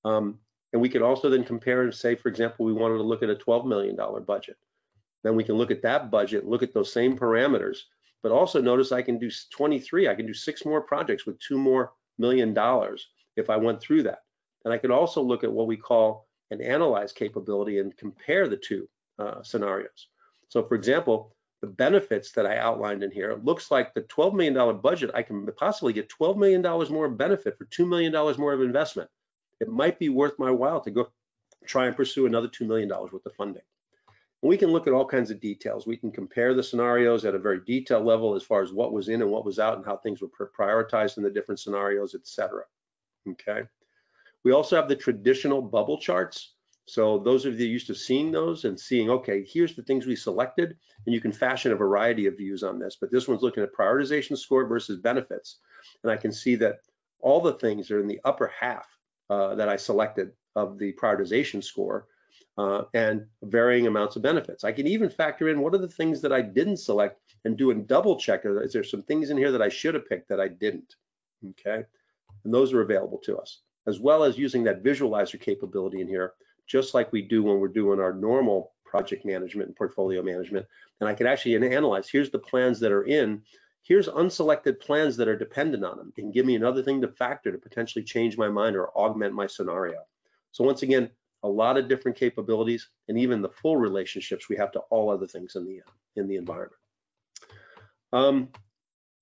And we can also then compare and say, for example, we wanted to look at a $12 million budget. Then we can look at that budget, look at those same parameters, but also notice I can do 23, I can do 6 more projects with $2 more million if I went through that. And I could also look at what we call an analyze capability and compare the two scenarios. So for example, the benefits that I outlined in here, it looks like the $12 million budget, I can possibly get $12 million more benefit for $2 million more of investment. It might be worth my while to go try and pursue another $2 million worth of funding. And we can look at all kinds of details. We can compare the scenarios at a very detailed level as far as what was in and what was out and how things were prioritized in the different scenarios, et cetera. Okay. We also have the traditional bubble charts. So those of you used to seeing those and seeing, okay, here's the things we selected, and you can fashion a variety of views on this, but this one's looking at prioritization score versus benefits. And I can see that all the things are in the upper half that I selected of the prioritization score and varying amounts of benefits. I can even factor in what are the things that I didn't select and do a double check. Is there some things in here that I should have picked that I didn't? Okay, and those are available to us, as well as using that visualizer capability in here, just like we do when we're doing our normal project management and portfolio management. And I can actually analyze, here's the plans that are in, here's unselected plans that are dependent on them, and give me another thing to factor to potentially change my mind or augment my scenario. So once again, a lot of different capabilities, and even the full relationships we have to all other things in the environment.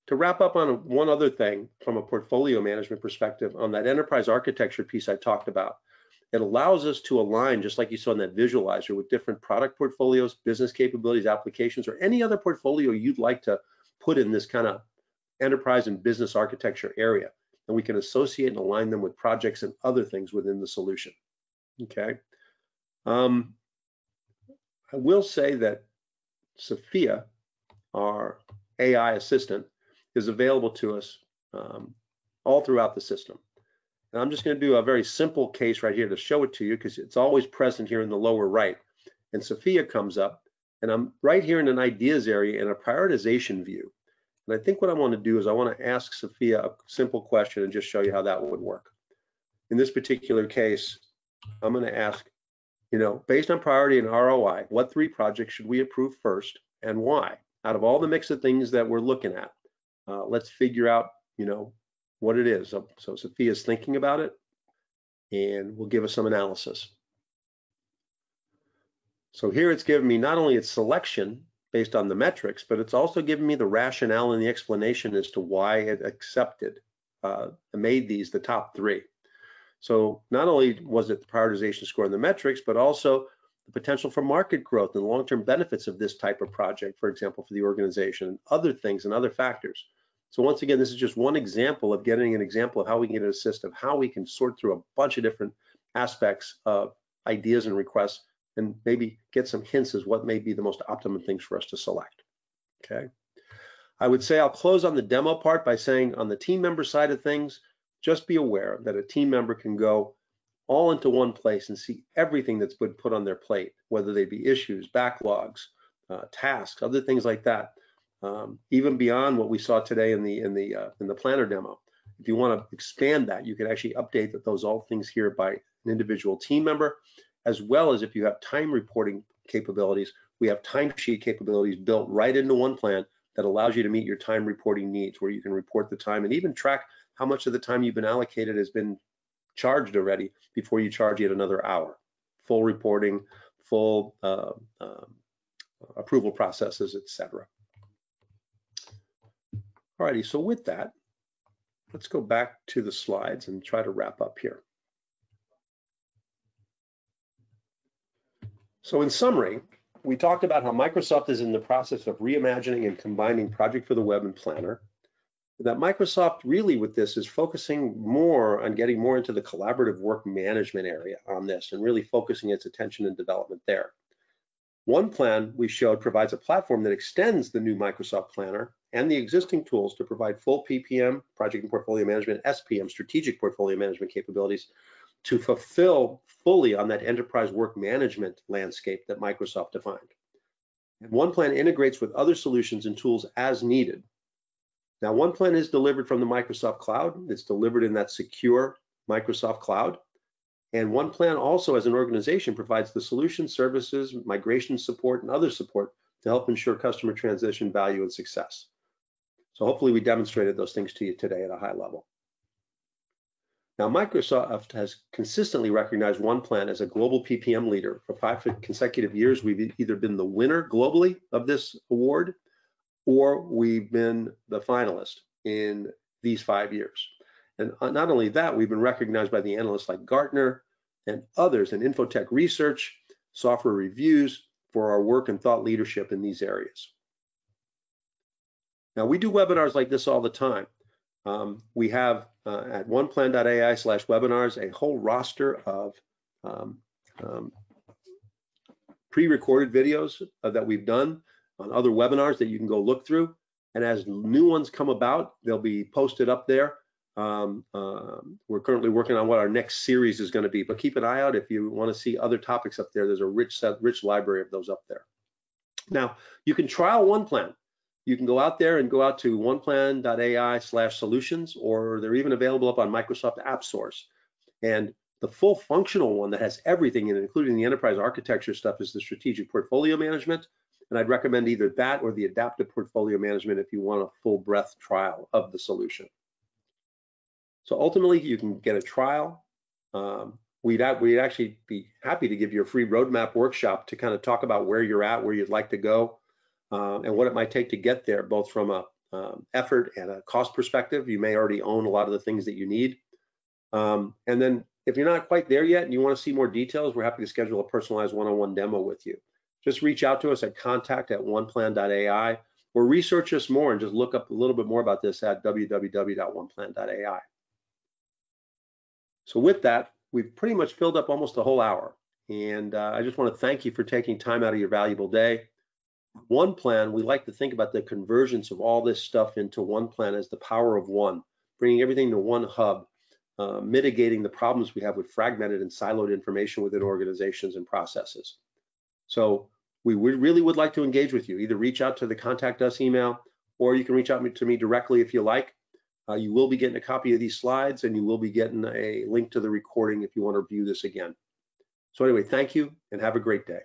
To wrap up on one other thing from a portfolio management perspective, on that enterprise architecture piece I talked about, it allows us to align, just like you saw in that visualizer, with different product portfolios, business capabilities, applications, or any other portfolio you'd like to put in this kind of enterprise and business architecture area. And we can associate and align them with projects and other things within the solution. Okay. I will say that Sophia, our AI assistant, is available to us all throughout the system. And I'm just going to do a very simple case right here to show it to you, because it's always present here in the lower right. And Sophia comes up, and I'm right here in an ideas area in a prioritization view. And I think what I want to do is I want to ask Sophia a simple question and just show you how that would work. In this particular case, I'm going to ask, you know, based on priority and ROI, what 3 projects should we approve first and why? Out of all the mix of things that we're looking at, let's figure out, you know, what it is. So Sophia's thinking about it and will give us some analysis. So here it's giving me not only its selection based on the metrics, but it's also giving me the rationale and the explanation as to why it accepted, made these the top 3. So not only was it the prioritization score and the metrics, but also the potential for market growth and long-term benefits of this type of project, for example, for the organization, and other things and other factors. So once again, this is just one example of getting an example of how we can get a system, how we can sort through a bunch of different aspects of ideas and requests, and maybe get some hints as what may be the most optimum things for us to select. Okay. I would say I'll close on the demo part by saying on the team member side of things, just be aware that a team member can go all into one place and see everything that's been put on their plate, whether they be issues, backlogs, tasks, other things like that. Even beyond what we saw today in the planner demo. If you want to expand that, you can actually update that those all things here by an individual team member, as well as if you have time reporting capabilities, we have timesheet capabilities built right into OnePlan that allows you to meet your time reporting needs, where you can report the time and even track how much of the time you've been allocated has been charged already before you charge yet another hour. Full reporting, full approval processes, etc. Alrighty, so with that, let's go back to the slides and try to wrap up here. So in summary, we talked about how Microsoft is in the process of reimagining and combining Project for the Web and Planner. That Microsoft really with this is focusing more on getting more into the collaborative work management area on this and really focusing its attention and development there. OnePlan, we showed, provides a platform that extends the new Microsoft Planner and the existing tools to provide full PPM, project and portfolio management, SPM, strategic portfolio management capabilities to fulfill fully on that enterprise work management landscape that Microsoft defined. And OnePlan integrates with other solutions and tools as needed. Now, OnePlan is delivered from the Microsoft Cloud. It's delivered in that secure Microsoft Cloud. And OnePlan also, as an organization, provides the solutions, services, migration support, and other support to help ensure customer transition value and success. So hopefully we demonstrated those things to you today at a high level. Now, Microsoft has consistently recognized OnePlan as a global PPM leader. For 5 consecutive years, we've either been the winner globally of this award, or we've been the finalist in these 5 years. And not only that, we've been recognized by the analysts like Gartner and others in Infotech Research, Software Reviews, for our work and thought leadership in these areas. Now, we do webinars like this all the time. We have at oneplan.ai/webinars a whole roster of pre-recorded videos that we've done on other webinars that you can go look through. And as new ones come about, they'll be posted up there. We're currently working on what our next series is going to be, but keep an eye out if you want to see other topics up there. There's a rich library of those up there. Now, you can trial OnePlan. You can go out there and go out to oneplan.ai/solutions, or they're even available up on Microsoft AppSource. And the full functional one that has everything in it, including the enterprise architecture stuff, is the strategic portfolio management. And I'd recommend either that or the adaptive portfolio management if you want a full breadth trial of the solution. So ultimately, you can get a trial. We'd actually be happy to give you a free roadmap workshop to kind of talk about where you're at, where you'd like to go, and what it might take to get there, both from a effort and a cost perspective. You may already own a lot of the things that you need. And then if you're not quite there yet and you want to see more details, we're happy to schedule a personalized one-on-one demo with you. Just reach out to us at contact@oneplan.ai, or research us more and just look up a little bit more about this at www.oneplan.ai. So with that, we've pretty much filled up almost the whole hour. And I just want to thank you for taking time out of your valuable day. OnePlan, we like to think about the convergence of all this stuff into OnePlan as the power of one, bringing everything to one hub, mitigating the problems we have with fragmented and siloed information within organizations and processes. So we really would like to engage with you. Either reach out to the contact us email, or you can reach out to me directly if you like. You will be getting a copy of these slides, and you will be getting a link to the recording if you want to view this again. So anyway, thank you and have a great day.